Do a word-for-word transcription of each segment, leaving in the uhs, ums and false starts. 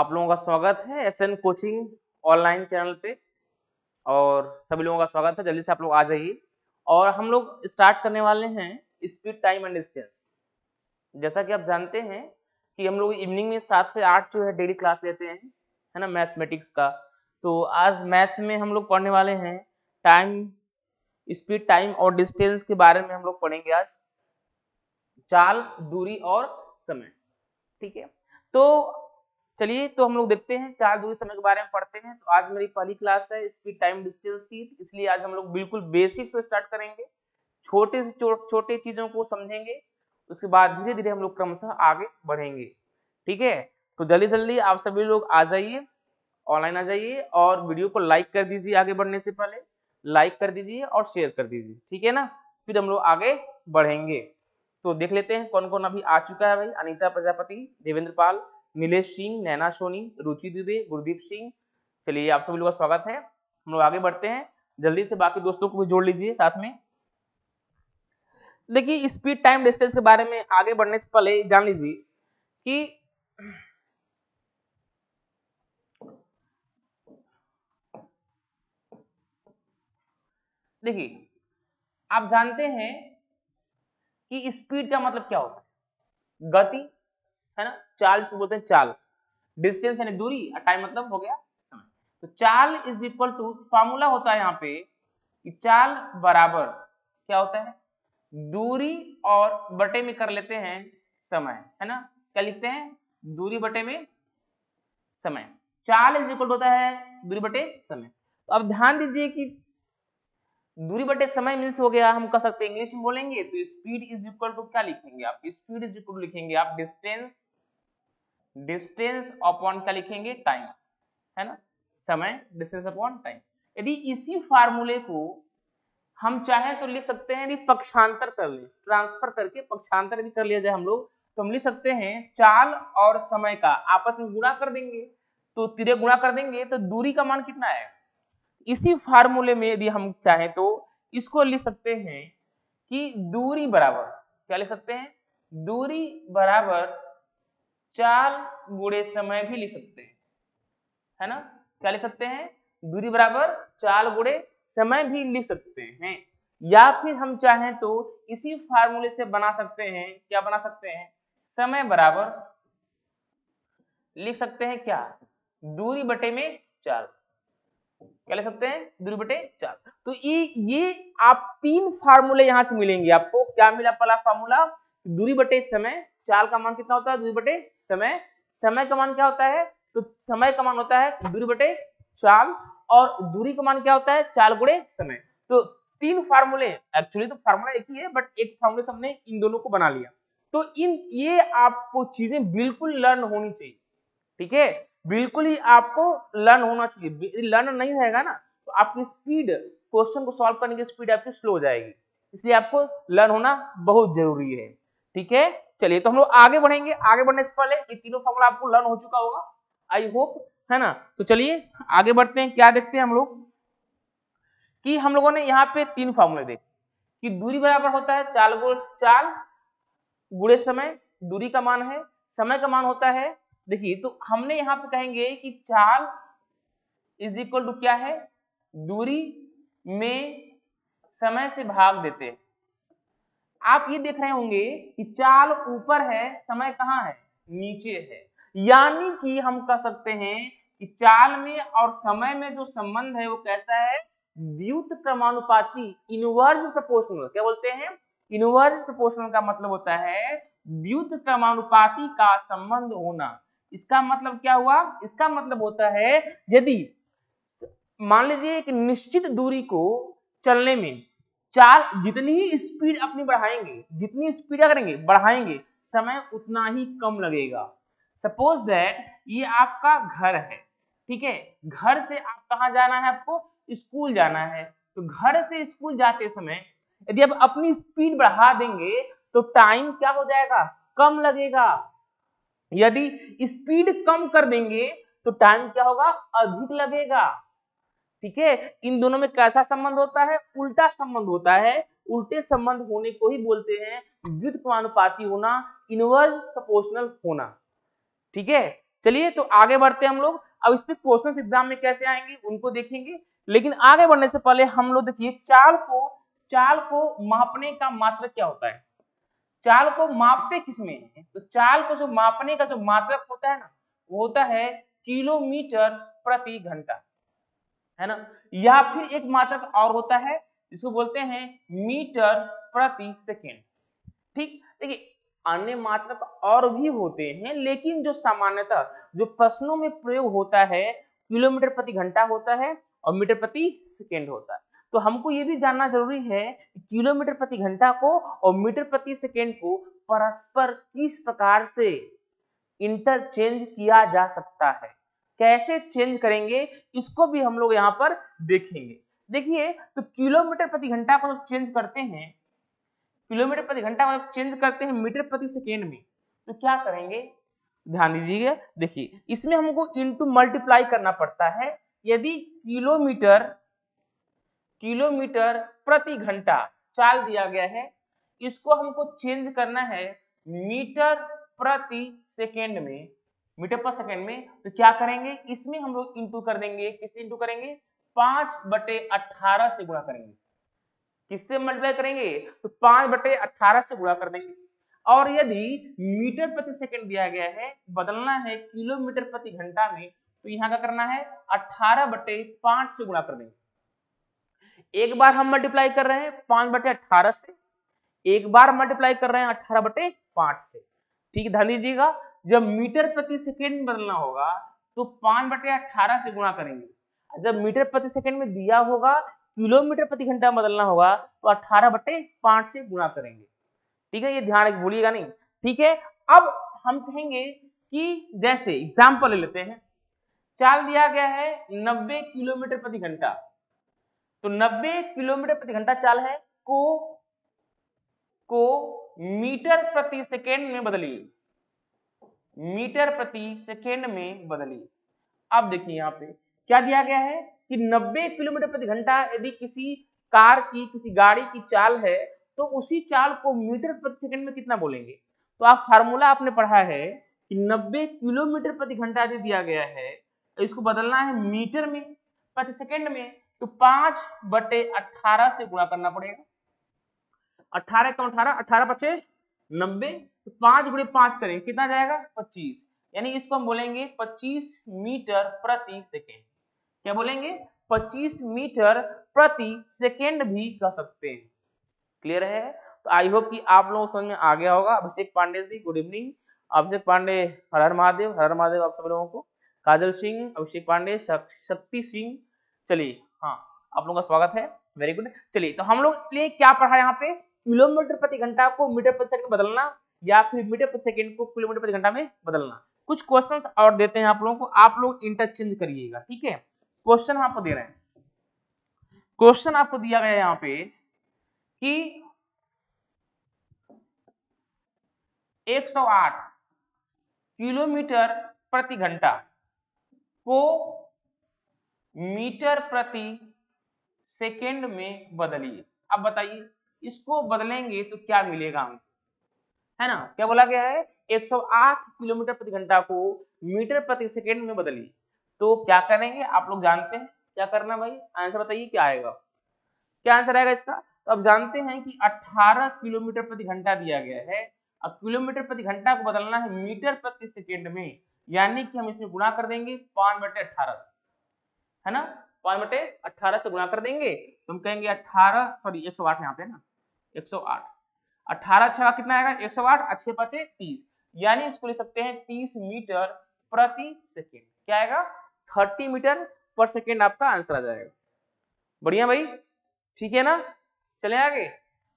आप लोगों का स्वागत है एसएन कोचिंग ऑनलाइन चैनल पे, और सभी लोगों का स्वागत है। जल्दी से आप लोग आ जाइए। और हम लोग स्टार्ट करने वाले हैं स्पीड, टाइम एंड डिस्टेंस। जैसा कि आप जानते हैं कि हम लोग इवनिंग में सात से आठ जो है डेली क्लास लेते हैं, है ना, मैथमेटिक्स का। तो आज मैथ में हम लोग पढ़ने वाले हैं टाइम, स्पीड, टाइम और डिस्टेंस के बारे में हम लोग पढ़ेंगे आज। चाल, दूरी और समय, ठीक है। तो चलिए, तो हम लोग देखते हैं चाल, दूरी, समय के बारे में पढ़ते हैं। तो आज मेरी पहली क्लास है स्पीड, टाइम, डिस्टेंस की, इसलिए आज हम लोग बिल्कुल बेसिक से स्टार्ट करेंगे। छोटे से छोटे चीजों को समझेंगे, उसके बाद धीरे धीरे हम लोग क्रमशः आगे बढ़ेंगे, ठीक है। तो जल्दी जल्दी आप सभी लोग आ जाइए, ऑनलाइन आ जाइए, और वीडियो को लाइक कर दीजिए। आगे बढ़ने से पहले लाइक कर दीजिए और शेयर कर दीजिए, ठीक है ना। फिर हम लोग आगे बढ़ेंगे। तो देख लेते हैं कौन कौन अभी आ चुका है भाई। अनिता प्रजापति, देवेंद्र पाल, निलेश सिंह, नैना सोनी, रुचि दुबे, गुरदीप सिंह। चलिए, आप सभी लोगों का स्वागत है। हम लोग आगे बढ़ते हैं। जल्दी से बाकी दोस्तों को भी जोड़ लीजिए साथ में। देखिए, स्पीड, टाइम, डिस्टेंस के बारे में आगे बढ़ने से पहले जान लीजिए कि देखिए, आप जानते हैं कि स्पीड का मतलब क्या होता है? गति, है ना। चाल से बोलते हैं चाल। डिस्टेंस यानी दूरी, और टाइम मतलब हो गया समय। तो चाल इज इक्वल टू, फॉर्मूला होता है यहाँ पे कि चाल बराबर क्या होता है? दूरी और बटे में कर लेते हैं समय, है ना। क्या लिखते हैं? दूरी बटे में समय। चाल इज इक्वल होता है दूरी बटे समय। तो अब ध्यान दीजिए कि दूरी बटे समय मीन्स हो गया, हम कह सकते हैं इंग्लिश में बोलेंगे तो स्पीड इज इक्वल टू क्या लिखेंगे आप? स्पीड इज इक्वल टू लिखेंगे आप डिस्टेंस, डिस्टेंस अपॉन क्या लिखेंगे? टाइम, है ना। समय डिस्टेंस अपॉन टाइम। यदि इसी फार्मूले को हम चाहे तो लिख सकते हैं, यदि पक्षांतर कर ले, ट्रांसफर करके पक्षांतर यदि कर लिया जाए हम लोग, तो हम लिख सकते हैं चाल और समय का आपस में गुणा कर देंगे, तो तिरे गुणा कर देंगे तो दूरी का मान कितना आएगा? इसी फार्मूले में यदि हम चाहें तो इसको लिख सकते हैं कि दूरी बराबर, क्या लिख सकते हैं? दूरी बराबर चाल गुणे समय भी लिख सकते हैं, है ना। क्या लिख सकते हैं? दूरी बराबर चाल गुणे समय भी लिख सकते हैं। या फिर हम चाहें तो इसी फार्मूले से बना सकते हैं, क्या बना सकते हैं? समय बराबर लिख सकते हैं क्या? दूरी बटे में चाल, क्या ले सकते हैं? दूरी बटे चार। तो ये ये आप तीन फार्मूले यहां से मिलेंगे आपको। क्या मिला? पहला फार्मूला दूरी बटे समय, चाल का मान कितना होता है? दूरी बटे समय। समय का मान क्या होता है? तो समय का मान होता है दूरी बटे चाल, और दूरी का मान क्या होता है? चाल गुणे समय। तो तीन फार्मूले, एक्चुअली तो फार्मूला एक ही है, बट एक फार्मूले से हमने इन दोनों को बना लिया। तो इन ये आपको चीजें बिल्कुल लर्न होनी चाहिए, ठीक है। बिल्कुल ही आपको लर्न होना चाहिए। लर्न नहीं रहेगा ना तो आपकी स्पीड, क्वेश्चन को सॉल्व करने की स्पीड आपकी स्लो हो जाएगी, इसलिए आपको लर्न होना बहुत जरूरी है, ठीक है। चलिए, तो हम लोग आगे बढ़ेंगे। आगे बढ़ने से पहले ये तीनों फॉर्मूला आपको लर्न हो चुका होगा, आई होप, है ना। तो चलिए आगे बढ़ते हैं। क्या देखते हैं हम लोग कि हम लोगों ने यहाँ पे तीन फॉर्मूले देखे कि दूरी बराबर होता है चाल गुण चाल गुणे समय, दूरी का मान है, समय का मान होता है। देखिए, तो हमने यहाँ पे कहेंगे कि चाल इज इक्वल टू क्या है? दूरी में समय से भाग देते हैं। आप ये देख रहे होंगे कि चाल ऊपर है, समय कहाँ है? नीचे है। यानी कि हम कह सकते हैं कि चाल में और समय में जो संबंध है वो कैसा है? व्युत क्रमानुपाती, इनवर्स प्रोपोर्शनल। क्या बोलते हैं? इनवर्स प्रोपोर्शनल का मतलब होता है व्युत क्रमानुपाती का संबंध होना। इसका मतलब क्या हुआ? इसका मतलब होता है यदि मान लीजिए एक निश्चित दूरी को चलने में चाल जितनी ही स्पीड अपनी बढ़ाएंगे, जितनी स्पीड करेंगे बढ़ाएंगे, समय उतना ही कम लगेगा। सपोज दैट ये आपका घर है, ठीक है। घर से आप कहाँ जाना है? आपको स्कूल जाना है। तो घर से स्कूल जाते समय यदि आप अपनी स्पीड बढ़ा देंगे तो टाइम क्या हो जाएगा? कम लगेगा। यदि स्पीड कम कर देंगे तो टाइम क्या होगा? अधिक लगेगा, ठीक है। इन दोनों में कैसा संबंध होता है? उल्टा संबंध होता है। उल्टे संबंध होने को ही बोलते हैं व्युत्क्रमानुपाती होना, इनवर्स प्रोपोर्शनल होना, ठीक है। चलिए तो आगे बढ़ते हैं हम लोग। अब इसमें क्वेश्चन एग्जाम में कैसे आएंगे उनको देखेंगे, लेकिन आगे बढ़ने से पहले हम लोग देखिए चाल को चाल को मापने का मात्रक क्या होता है। चाल को मापते किसमें है, तो चाल को जो मापने का जो मात्रक होता है ना वो होता है किलोमीटर प्रति घंटा, है ना। या फिर एक मात्रक और होता है जिसको बोलते हैं मीटर प्रति सेकेंड। ठीक, देखिए अन्य मात्रक और भी होते हैं लेकिन जो सामान्यतः जो प्रश्नों में प्रयोग होता है किलोमीटर प्रति घंटा होता है और मीटर प्रति सेकेंड होता है। तो हमको ये भी जानना जरूरी है कि किलोमीटर प्रति घंटा को और मीटर प्रति सेकेंड को परस्पर किस प्रकार से इंटरचेंज किया जा सकता है, कैसे चेंज करेंगे इसको भी हम लोग यहाँ पर देखेंगे। देखिए तो किलोमीटर प्रति घंटा को जब चेंज करते हैं किलोमीटर प्रति घंटा को जब चेंज करते हैं मीटर प्रति सेकेंड में तो क्या करेंगे, ध्यान दीजिएगा। देखिए इसमें हमको इनटू मल्टीप्लाई करना पड़ता है। यदि किलोमीटर किलोमीटर प्रति घंटा चाल दिया गया है, इसको हमको चेंज करना है मीटर प्रति सेकेंड में, मीटर पर सेकेंड में, तो क्या करेंगे इसमें हम लोग इंटू कर देंगे, किससे इंटू करेंगे, पांच बटे अठारह से गुणा करेंगे। किससे मल्टीप्लाई करेंगे, तो पांच बटे अठारह से गुणा कर देंगे। और यदि मीटर प्रति सेकेंड दिया गया है, बदलना है किलोमीटर प्रति घंटा में, तो यहाँ क्या करना है अठारह बटे पांच से गुणा कर देंगे। एक बार हम मल्टीप्लाई कर रहे हैं पांच बटे अठारह से, एक बार मल्टीप्लाई कर रहे हैं अठारह बटे पांच से। ठीक, ध्यान दीजिएगा जब मीटर प्रति सेकेंड बदलना होगा तो पांच बटे अठारह से गुणा करेंगे, जब मीटर प्रति सेकेंड में दिया होगा किलोमीटर प्रति घंटा बदलना होगा तो अठारह बटे पांच से गुणा करेंगे। ठीक है, ये ध्यान भूलिएगा नहीं। ठीक है, अब हम कहेंगे कि जैसे एग्जाम्पल ले लेते हैं, चाल दिया गया है नब्बे किलोमीटर प्रति घंटा, तो नब्बे किलोमीटर प्रति घंटा चाल है, को को मीटर प्रति सेकेंड में बदलिए, मीटर प्रति सेकेंड में बदलिए। अब देखिए यहाँ पे क्या दिया गया है कि नब्बे किलोमीटर प्रति घंटा यदि किसी कार की किसी गाड़ी की चाल है तो उसी चाल को मीटर प्रति सेकेंड में कितना बोलेंगे। तो आप फार्मूला आपने पढ़ा है कि नब्बे किलोमीटर प्रति घंटा यदि दिया गया है, इसको बदलना है मीटर में प्रति सेकंड में, तो पांच बटे अठारह से गुणा करना पड़ेगा। अठारह का अठारह, अठारह बचे नब्बे, तो पांच बटे पांच करें कितना जाएगा पच्चीस, यानी इसको हम बोलेंगे पच्चीस मीटर प्रति सेकंड। क्या बोलेंगे, पच्चीस मीटर प्रति सेकंड भी कह सकते हैं। क्लियर है, तो आई होप कि आप लोगों को समझ में आ गया होगा। अभिषेक पांडे जी गुड इवनिंग, अभिषेक पांडे हर हर महादेव, हर हर महादेव आप सब लोगों को। काजल सिंह, अभिषेक पांडे, शक्ति सिंह, चलिए हाँ आप लोगों का स्वागत है, वेरी गुड। चलिए तो हम लोग लिए क्या पढ़ा यहाँ पे, किलोमीटर प्रति घंटा को मीटर प्रति सेकंड बदलना या फिर मीटर प्रति सेकंड को किलोमीटर प्रति घंटा में बदलना। कुछ क्वेश्चंस और देते हैं आप लोगों को, आप लोग इंटरचेंज करिएगा। ठीक है, क्वेश्चन आपको दे रहे हैं, क्वेश्चन आपको दिया गया है यहाँ पे कि एक सौ आठ किलोमीटर प्रति घंटा को मीटर प्रति सेकेंड में बदलिए। अब बताइए इसको बदलेंगे तो क्या मिलेगा हमको, है ना। क्या बोला गया है, एक सौ आठ किलोमीटर प्रति घंटा को मीटर प्रति सेकेंड में बदलिए, तो क्या करेंगे आप लोग जानते हैं क्या करना भाई, आंसर बताइए क्या आएगा, क्या आंसर आएगा इसका। तो अब जानते हैं कि अठारह किलोमीटर प्रति घंटा दिया गया है, अब किलोमीटर प्रति घंटा को बदलना है मीटर प्रति सेकेंड में, यानी कि हम इसमें गुणा कर देंगे पांच बटे अठारह से, है ना, पांच बटे अठारह से गुणा कर देंगे। तो हम कहेंगे अठारह सॉरी एक सौ आठ यहाँ पे ना एक सौ आठ, अठारह छह कितना आएगा एक सौ आठ, अच्छे पाचे तीस, यानी इसको ले सकते हैं तीस मीटर प्रति सेकेंड। क्या आएगा, तीस मीटर पर सेकेंड आपका आंसर आ जाएगा। बढ़िया भाई, ठीक है ना, चले आगे,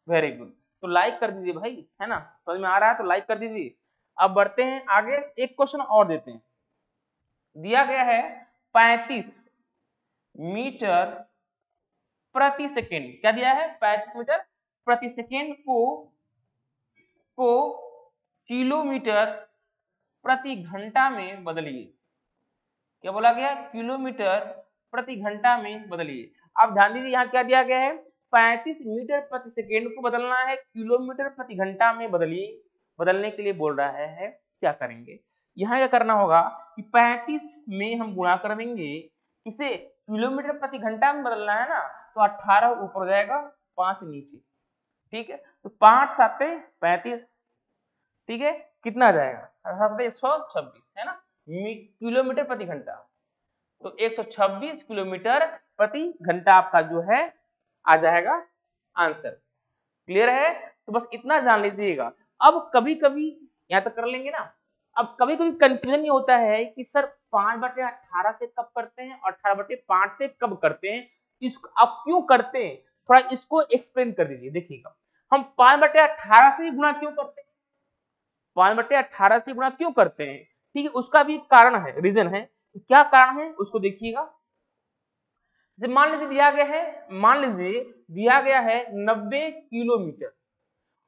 वेरी गुड। तो लाइक कर दीजिए भाई, है ना, समझ में आ रहा है तो लाइक कर दीजिए। अब बढ़ते हैं आगे, एक क्वेश्चन और देते हैं, दिया गया है पैंतीस मीटर प्रति सेकेंड, क्या दिया है पैंतीस मीटर प्रति सेकेंड को को किलोमीटर प्रति घंटा में बदलिए। क्या बोला गया, किलोमीटर प्रति घंटा में बदलिए। अब ध्यान दीजिए यहाँ क्या दिया गया है, पैंतीस मीटर प्रति सेकेंड को बदलना है किलोमीटर प्रति घंटा में बदलिए, बदलने के लिए बोल रहा है, है क्या करेंगे, यहाँ क्या करना होगा कि पैंतीस में हम गुणा कर देंगे, इसे किलोमीटर प्रति घंटा में बदलना है ना, तो अठारह ऊपर जाएगा पांच नीचे, ठीक है। तो पांच सात पैंतीस, ठीक है, कितना जाएगा एक सौ छब्बीस है ना किलोमीटर प्रति घंटा। तो एक सौ छब्बीस किलोमीटर प्रति घंटा आपका जो है आ जाएगा आंसर। क्लियर है? तो बस इतना जान लीजिएगा। अब कभी कभी यहाँ तक कर लेंगे ना। अब कभी कभी कंफ्यूजन ये होता है कि सर पांच बटे अठारह से कब करते हैं और अठारह बटे पांच से कब करते हैं, इसको आप क्यों करते हैं, थोड़ा इसको एक्सप्लेन कर दीजिए। देखिएगा हम पांच बटे अठारह से गुणा क्यों करते हैं, पांच बटे अठारह से गुणा क्यों करते हैं, ठीक है, उसका भी कारण है, रीजन है। क्या कारण है उसको देखिएगा। जैसे मान लीजिए दिया गया है, मान लीजिए दिया गया है नब्बे किलोमीटर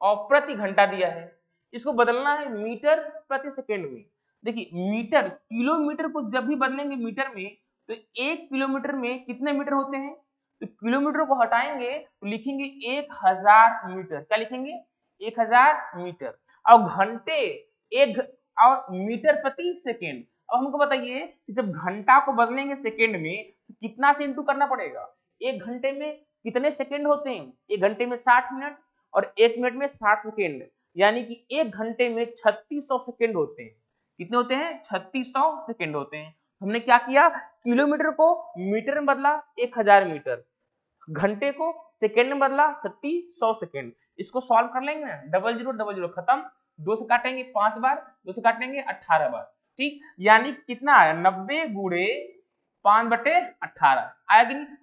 और प्रति घंटा दिया है, इसको बदलना है मीटर प्रति सेकंड में। देखिए मीटर किलोमीटर को जब भी बदलेंगे मीटर में, तो एक किलोमीटर में कितने मीटर होते हैं, तो किलोमीटर को हटाएंगे तो लिखेंगे एक हजार मीटर। क्या लिखेंगे? एक हजार मीटर। और घंटे एक और मीटर प्रति सेकेंड। अब हमको बताइए कि जब घंटा को बदलेंगे सेकेंड में तो कितना से इंटू करना पड़ेगा, एक घंटे में कितने सेकेंड होते हैं, एक घंटे में साठ मिनट और एक मिनट में साठ सेकेंड, यानी कि एक घंटे में छत्तीस सौ सेकेंड होते हैं। कितने होते हैं? छत्तीस सौ सेकेंड होते हैं। हमने क्या किया, किलोमीटर को मीटर में बदला एक हजार मीटर, घंटे को सेकेंड में बदला छत्तीस सौ सेकेंड। इसको सॉल्व कर लेंगे ना, डबल जीरो डबल जीरो खत्म, दो से काटेंगे पांच बार, दो से काटेंगे अठारह बार, ठीक, यानी कितना आया नब्बे गुणे पांच बटे अठारह आया कि नहीं,